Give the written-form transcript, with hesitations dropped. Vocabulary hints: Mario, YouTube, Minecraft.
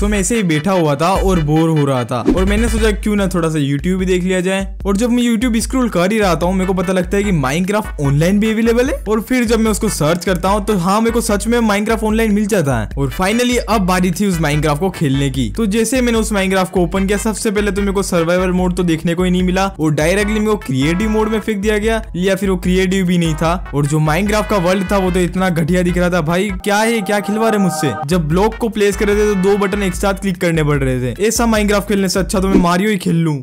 तो मैं ऐसे ही बैठा हुआ था और बोर हो रहा था और मैंने सोचा क्यों ना थोड़ा सा YouTube भी देख लिया जाए। और जब मैं YouTube स्क्रॉल कर ही रहा था मेरे को पता लगता है कि माइनक्राफ्ट ऑनलाइन भी अवेलेबल है। और फिर जब मैं उसको सर्च करता हूँ तो हाँ, मेरे को सच में माइनक्राफ्ट ऑनलाइन मिल जाता है। और फाइनली अब बारी थी उस माइनक्राफ्ट को खेलने की। तो जैसे मैंने उस माइनक्राफ्ट को ओपन किया, सबसे पहले तो मेरे को सर्वाइवल मोड तो देखने को ही नहीं मिला और डायरेक्टली मेरे को क्रिएटिव मोड में फेंक दिया गया, या फिर वो क्रिएटिव भी नहीं था। और जो माइनक्राफ्ट का वर्ल्ड था वो तो इतना घटिया दिख रहा था, भाई क्या है, क्या खिलवा रहे मुझसे। जब ब्लॉक को प्लेस कर रहे थे तो 2 बटन एक साथ क्लिक करने पड़ रहे थे। ऐसा माइनक्राफ्ट खेलने से अच्छा तो मैं मारियो ही खेल लूं।